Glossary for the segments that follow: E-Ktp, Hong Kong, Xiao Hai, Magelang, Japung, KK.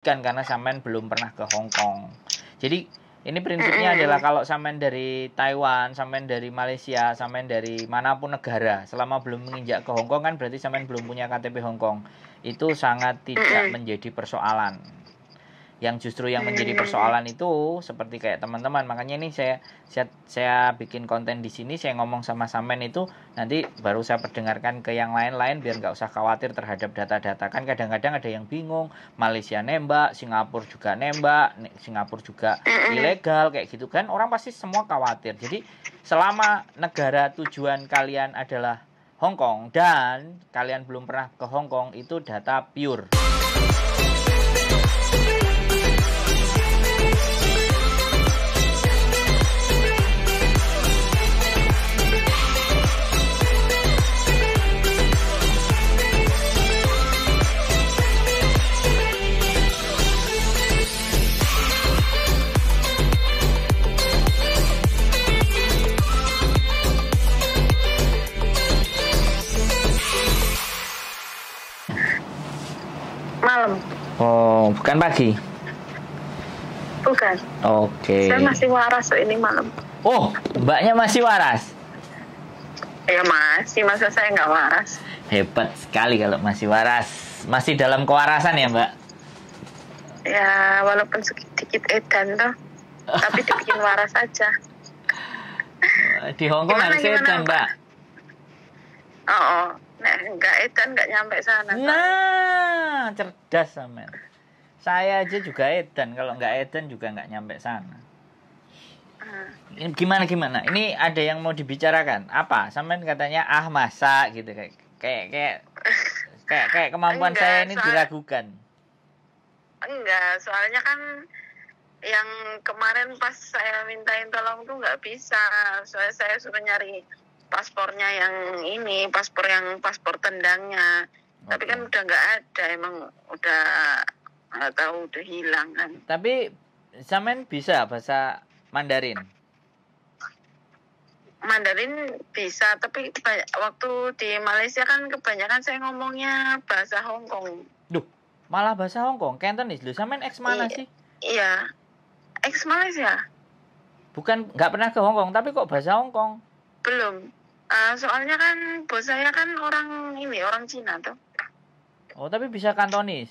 Kan karena sampean belum pernah ke Hong Kong. Jadi ini prinsipnya adalah kalau sampean dari Taiwan, sampean dari Malaysia, sampean dari manapun negara, selama belum menginjak ke Hong Kong kan berarti sampean belum punya KTP Hong Kong. Itu sangat tidak menjadi persoalan. Yang justru yang menjadi persoalan itu seperti kayak teman-teman. Makanya ini saya bikin konten di sini, saya ngomong sama sampean itu nanti baru saya perdengarkan ke yang lain-lain biar nggak usah khawatir terhadap data-data. Kan kadang-kadang ada yang bingung, Malaysia nembak, Singapura juga ilegal kayak gitu kan. Orang pasti semua khawatir. Jadi selama negara tujuan kalian adalah Hong Kong dan kalian belum pernah ke Hong Kong, itu data pure. Oh, bukan pagi? Bukan. Oke. Saya masih waras ini malam. Oh, mbaknya masih waras? Ya masih, masa saya nggak waras. Hebat sekali kalau masih waras. Masih dalam kewarasan ya mbak? Ya, walaupun sedikit edan tuh. Tapi dibikin waras aja. Di Hongkong harus edan mbak? Oh. Nah, nggak edan, nggak nyampe sana. Nah, cerdas sama. Saya aja juga edan, kalau nggak edan juga nggak nyampe sana. Gimana? Ini ada yang mau dibicarakan? Apa? Sampean katanya masa gitu kayak kemampuan enggak, saya ini diragukan. Enggak, soalnya kan yang kemarin pas saya mintain tolong tuh nggak bisa. Soalnya saya suruh nyari paspornya yang ini, paspor tendangnya. Okay. Tapi kan udah nggak ada, emang udah nggak tahu, udah hilang kan. Tapi sampean bisa bahasa Mandarin? Mandarin bisa, tapi waktu di Malaysia kan kebanyakan saya ngomongnya bahasa Hong Kong. Duh, malah bahasa Hong Kong, Cantonese loh. Sampean ex mana sih? Iya, ex Malaysia. Bukan, nggak pernah ke Hong Kong, tapi kok bahasa Hong Kong? Belum. Soalnya kan bos saya kan orang Cina tuh. Oh, tapi bisa Kantonis?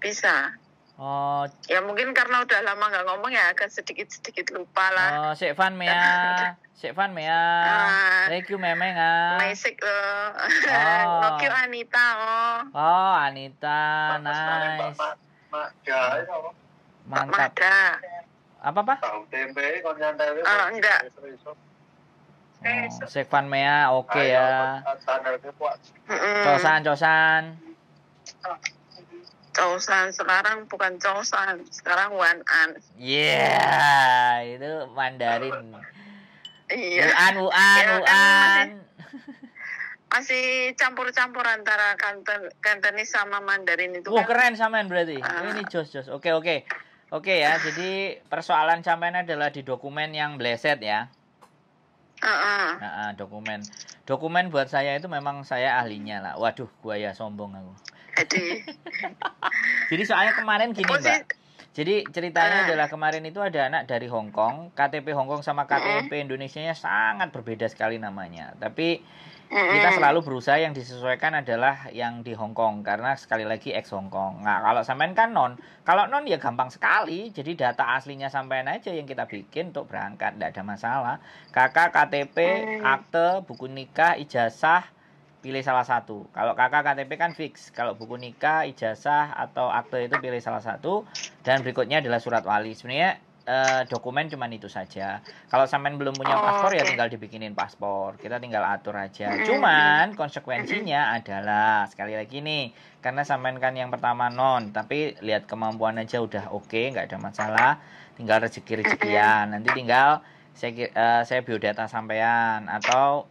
Bisa. Oh. Ya mungkin karena udah lama nggak ngomong ya agak sedikit lupa lah. Oh, Sek Fan Mea. Thank you Meme nga. Maisik loh. Oh. Thank you Anita oh. Oh, Anita, nice. Mantap. Apa pak? Tahu tempe, konyan tempe. Enggak. Oh, Sekvan Mea, oke ya. Cosan sekarang bukan cosan, sekarang Wan An. Yeah, itu Mandarin. Iya. Wuan. Masih campur-campur antara Kantonis sama Mandarin itu. Wah, keren sampean berarti. Ini jos. Oke. Oke ya, jadi persoalan sampean adalah di dokumen yang bleset ya. Dokumen buat saya itu memang saya ahlinya lah. Waduh, gua ya sombong aku. Jadi soalnya kemarin gini mbak. Jadi ceritanya adalah kemarin itu ada anak dari Hong Kong. KTP Hong Kong sama KTP Indonesianya sangat berbeda sekali namanya. Tapi kita selalu berusaha yang disesuaikan adalah yang di Hong Kong. Karena sekali lagi ex Hong Kong. Nah kalau sampean kan non. Kalau non ya gampang sekali. Jadi data aslinya sampean aja yang kita bikin untuk berangkat. Tidak ada masalah. Kakak, KTP, akte, buku nikah, ijazah. Pilih salah satu. Kalau kakak KTP kan fix. Kalau buku nikah, ijazah, atau akte itu pilih salah satu. Dan berikutnya adalah surat wali. Sebenarnya dokumen cuma itu saja. Kalau sampean belum punya paspor ya tinggal dibikinin paspor. Kita tinggal atur aja. Cuman konsekuensinya adalah sekali lagi nih, karena sampean kan yang pertama non. Tapi lihat kemampuan aja udah oke, nggak ada masalah. Tinggal rezeki-rezekian. Nanti tinggal saya biodata sampean atau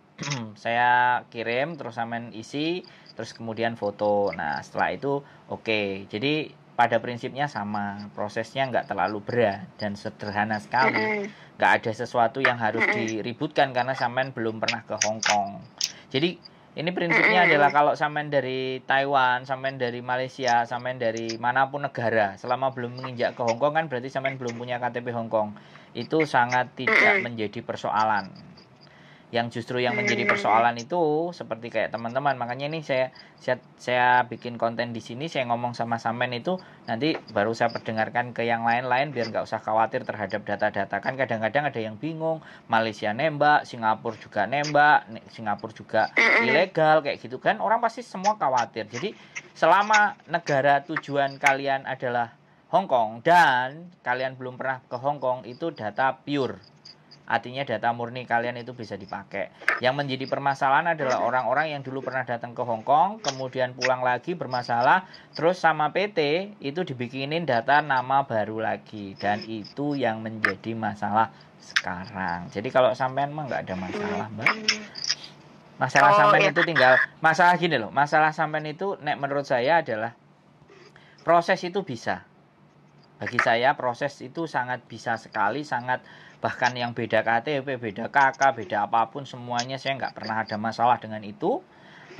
saya kirim terus sampean isi terus kemudian foto. Nah setelah itu oke. Jadi pada prinsipnya sama, prosesnya nggak terlalu berat dan sederhana sekali. Nggak ada sesuatu yang harus diributkan karena sampean belum pernah ke Hong Kong. Jadi Ini prinsipnya adalah kalau sampean dari Taiwan, sampean dari Malaysia, sampean dari manapun negara, selama belum menginjak ke Hong Kong kan berarti sampean belum punya KTP Hong Kong. Itu sangat tidak menjadi persoalan. Yang justru yang menjadi persoalan itu seperti kayak teman-teman. Makanya ini saya bikin konten di sini, saya ngomong sama sampean itu nanti baru saya perdengarkan ke yang lain-lain biar nggak usah khawatir terhadap data-data. Kan kadang-kadang ada yang bingung, Malaysia nembak, Singapura juga ilegal kayak gitu kan. Orang pasti semua khawatir. Jadi selama negara tujuan kalian adalah Hong Kong dan kalian belum pernah ke Hong Kong, itu data pure, artinya data murni kalian itu bisa dipakai. Yang menjadi permasalahan adalah orang-orang yang dulu pernah datang ke Hong Kong kemudian pulang lagi bermasalah, terus sama PT itu dibikinin data nama baru lagi, dan itu yang menjadi masalah sekarang. Jadi kalau sampean mah nggak ada masalah, Mbak. Masalah sampean itu tinggal masalah gini loh, masalah sampean itu nek menurut saya adalah proses itu bisa. Bagi saya proses itu sangat bisa sekali, sangat, bahkan yang beda KTP, beda KK, beda apapun semuanya saya nggak pernah ada masalah dengan itu.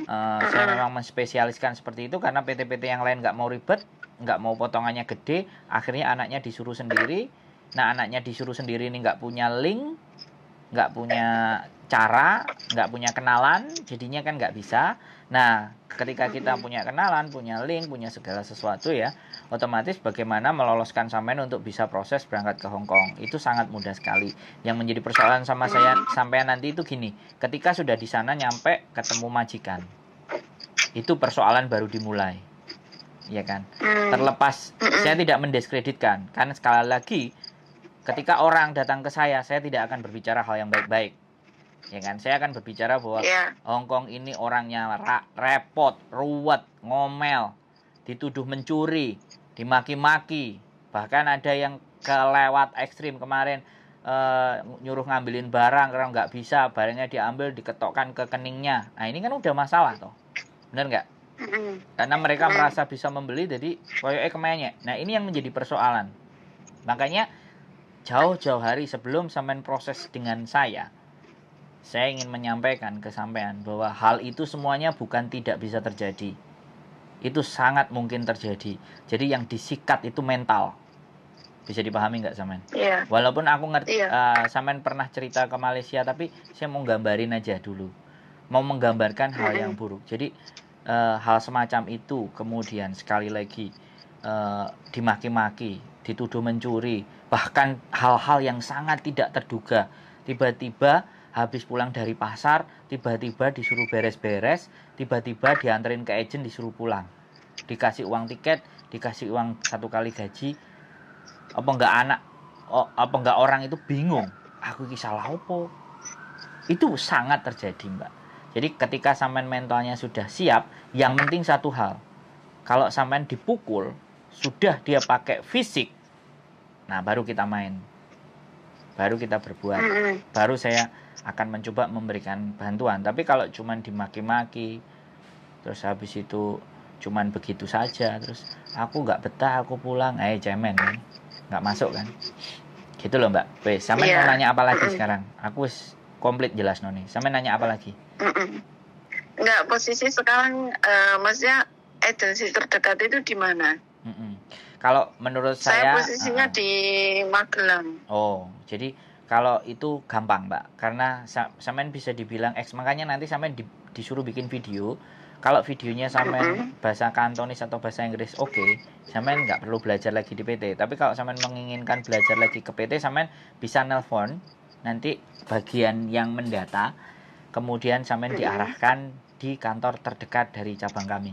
Saya memang menspesialiskan seperti itu karena PT-PT yang lain nggak mau ribet, nggak mau potongannya gede, akhirnya anaknya disuruh sendiri. Nah anaknya disuruh sendiri ini nggak punya link, nggak punya cara, nggak punya kenalan, jadinya kan nggak bisa. Nah ketika kita punya kenalan, punya link, punya segala sesuatu ya, otomatis bagaimana meloloskan sampean untuk bisa proses berangkat ke Hong Kong itu sangat mudah sekali. Yang menjadi persoalan sama saya sampean nanti itu gini, ketika sudah di sana nyampe ketemu majikan, itu persoalan baru dimulai, ya kan? Terlepas saya tidak mendiskreditkan, karena sekali lagi ketika orang datang ke saya tidak akan berbicara hal yang baik-baik, ya kan? Saya akan berbicara bahwa Hong Kong ini orangnya repot, ruwet, ngomel, dituduh mencuri, dimaki-maki, bahkan ada yang kelewat ekstrim kemarin, nyuruh ngambilin barang karena nggak bisa, barangnya diambil, diketokkan ke keningnya. Nah ini kan udah masalah toh, bener nggak? Karena mereka merasa bisa membeli, jadi koyoke kemenye. Nah ini yang menjadi persoalan. Makanya jauh-jauh hari sebelum sampean proses dengan saya ingin menyampaikan ke sampean bahwa hal itu semuanya bukan tidak bisa terjadi. Itu sangat mungkin terjadi. Jadi yang disikat itu mental. Bisa dipahami nggak, Samen? Iya. Walaupun aku ngerti, Samen pernah cerita ke Malaysia, tapi saya mau gambarin aja dulu. Mau menggambarkan hal yang buruk. Jadi hal semacam itu kemudian sekali lagi dimaki-maki, dituduh mencuri, bahkan hal-hal yang sangat tidak terduga. Tiba-tiba habis pulang dari pasar, tiba-tiba disuruh beres-beres, tiba-tiba dianterin ke agent, disuruh pulang, dikasih uang tiket, dikasih uang satu kali gaji. Apa enggak orang itu bingung, aku salah apa? Itu sangat terjadi, Mbak. Jadi ketika sampean mentalnya sudah siap, yang penting satu hal, kalau sampean dipukul sudah dia pakai fisik, nah baru kita main, baru kita berbuat, baru saya akan mencoba memberikan bantuan. Tapi kalau cuman dimaki-maki, terus habis itu cuman begitu saja, terus aku nggak betah, aku pulang, cemen nih, nggak masuk kan? Gitu loh, Mbak. Wes, sampe mau nanya apa lagi sekarang? Aku komplit jelas noni. Sampe nanya apa lagi? Nggak, posisi sekarang, maksudnya agensi terdekat itu di mana? Kalau menurut saya posisinya di Magelang. Oh, jadi kalau itu gampang, Mbak, karena sampean bisa dibilang makanya nanti sampean disuruh bikin video. Kalau videonya sampean bahasa Kantonis atau bahasa Inggris, oke, sampean nggak perlu belajar lagi di PT. Tapi kalau sampean menginginkan belajar lagi ke PT, sampean bisa nelpon nanti bagian yang mendata, kemudian sampean diarahkan di kantor terdekat dari cabang kami.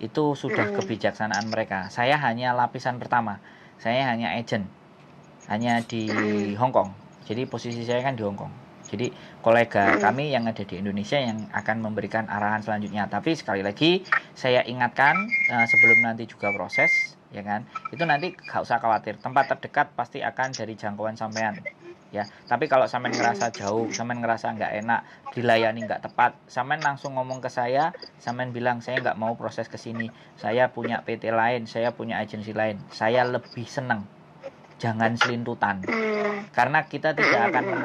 Itu sudah kebijaksanaan mereka. Saya hanya lapisan pertama, saya hanya agent, hanya di Hong Kong. Jadi posisi saya kan di Hong Kong. Jadi kolega kami yang ada di Indonesia yang akan memberikan arahan selanjutnya. Tapi sekali lagi saya ingatkan, sebelum nanti juga proses, ya kan? Itu nanti nggak usah khawatir. Tempat terdekat pasti akan dari jangkauan sampean, ya. Tapi kalau sampean ngerasa jauh, sampean ngerasa nggak enak, dilayani nggak tepat, sampean langsung ngomong ke saya, sampean bilang saya nggak mau proses ke sini, saya punya PT lain, saya punya agensi lain, saya lebih seneng. Jangan selintutan, karena kita tidak akan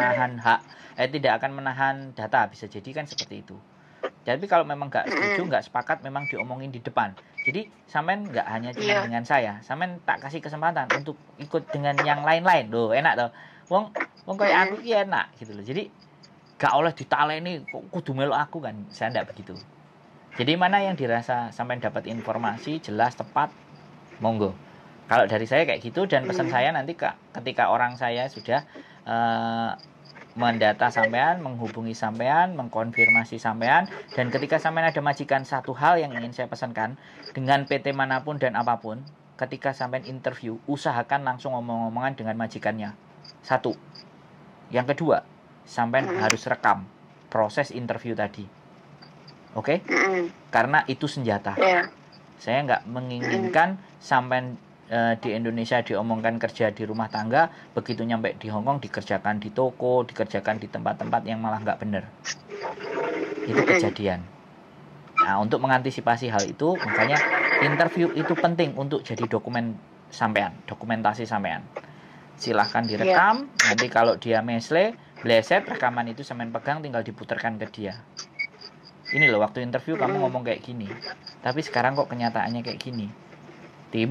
menahan data. Bisa jadi kan seperti itu. Tapi kalau memang nggak setuju, nggak sepakat, memang diomongin di depan. Jadi sampean nggak hanya cuma dengan saya, sampean tak kasih kesempatan untuk ikut dengan yang lain-lain. Loh, enak toh. Wong kayak aku ki enak gitu loh. Jadi gak oleh ditaleni kok kudu melok aku kan. Saya ndak begitu. Jadi mana yang dirasa sampean dapat informasi jelas, tepat, monggo. Kalau dari saya kayak gitu, dan pesan saya nanti ketika orang saya sudah mendata sampean, menghubungi sampean, mengkonfirmasi sampean, dan ketika sampean ada majikan, satu hal yang ingin saya pesankan dengan PT manapun dan apapun, ketika sampean interview, usahakan langsung omong-omongan dengan majikannya. Satu. Yang kedua, sampean harus rekam proses interview tadi. Oke? Karena itu senjata. Saya nggak menginginkan sampean di Indonesia diomongkan kerja di rumah tangga, begitu nyampe di Hong Kong dikerjakan di toko, dikerjakan di tempat-tempat yang malah nggak bener. Itu kejadian. Nah, untuk mengantisipasi hal itu, makanya interview itu penting untuk jadi dokumen sampean, dokumentasi sampean. Silahkan direkam, nanti kalau dia mesle, bleset, rekaman itu sampean pegang, tinggal diputarkan ke dia. Ini loh, waktu interview kamu ngomong kayak gini, tapi sekarang kok kenyataannya kayak gini. Kem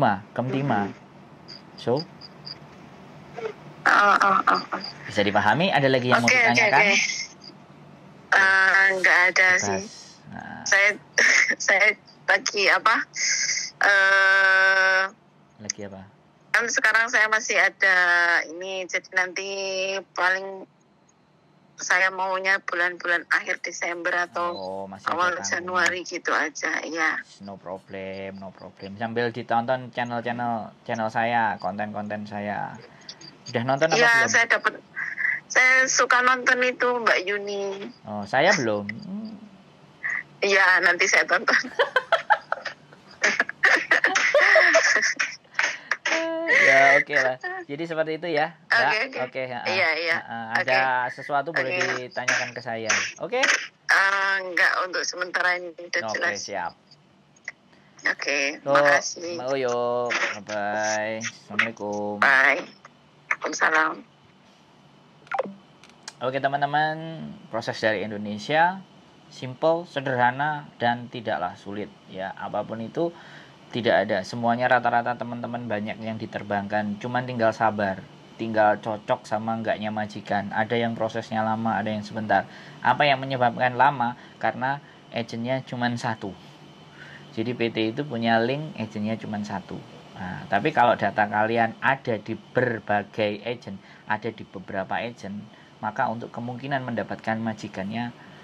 tima. So? Bisa dipahami? Ada lagi yang mau ditanyakan? Nggak ada sih. Nah. Saya lagi apa? Lagi apa? Kan sekarang saya masih ada ini, jadi nanti paling saya maunya bulan-bulan akhir Desember atau awal Januari gitu aja, ya. No problem. Sambil ditonton channel saya, konten-konten saya. Sudah nonton apa belum? Ya, saya suka nonton itu Mbak Yuni. Oh, saya belum. Iya, nanti saya tonton. Ya, oke lah. Jadi seperti itu ya. Oke. Iya. Ada sesuatu boleh ditanyakan ke saya. Oke? Enggak, untuk sementara ini udah jelas. Oke, siap. Oke, makasih. Mbak Uyo, bye-bye. Assalamualaikum. Bye. Waalaikumsalam. Oke, teman-teman. Proses dari Indonesia simple, sederhana, dan tidaklah sulit. Ya, apapun itu tidak ada, semuanya rata-rata teman-teman banyak yang diterbangkan, cuman tinggal sabar, tinggal cocok sama enggaknya majikan. Ada yang prosesnya lama, ada yang sebentar. Apa yang menyebabkan lama? Karena agennya cuman satu. Jadi PT itu punya link, agennya cuman satu. Nah, tapi kalau data kalian ada di berbagai agen, ada di beberapa agen, maka untuk kemungkinan mendapatkan majikannya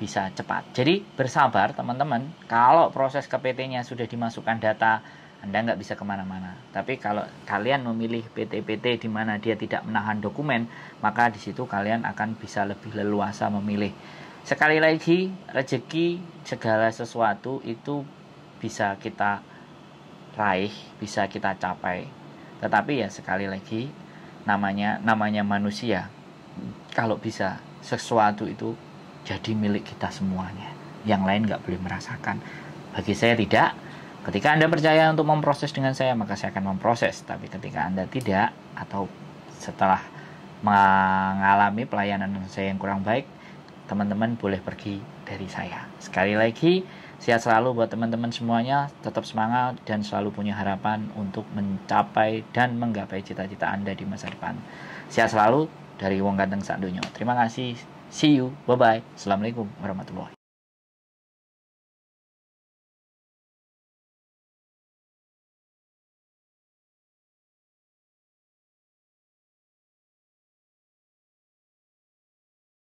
bisa cepat. Jadi bersabar teman-teman. Kalau proses ke PT-nya sudah dimasukkan data, Anda nggak bisa kemana-mana. Tapi kalau kalian memilih PT-PT di mana dia tidak menahan dokumen, maka di situ kalian akan bisa lebih leluasa memilih. Sekali lagi, rezeki segala sesuatu itu bisa kita raih, bisa kita capai. Tetapi ya sekali lagi, namanya manusia. Kalau bisa, sesuatu itu jadi milik kita semuanya. Yang lain nggak boleh merasakan. Bagi saya tidak. Ketika Anda percaya untuk memproses dengan saya, maka saya akan memproses. Tapi ketika Anda tidak, atau setelah mengalami pelayanan saya yang kurang baik, teman-teman boleh pergi dari saya. Sekali lagi, sehat selalu buat teman-teman semuanya. Tetap semangat dan selalu punya harapan untuk mencapai dan menggapai cita-cita Anda di masa depan. Sehat selalu dari Wong Ganteng Sak Donya. Terima kasih. See you. Bye-bye. Assalamualaikum warahmatullahi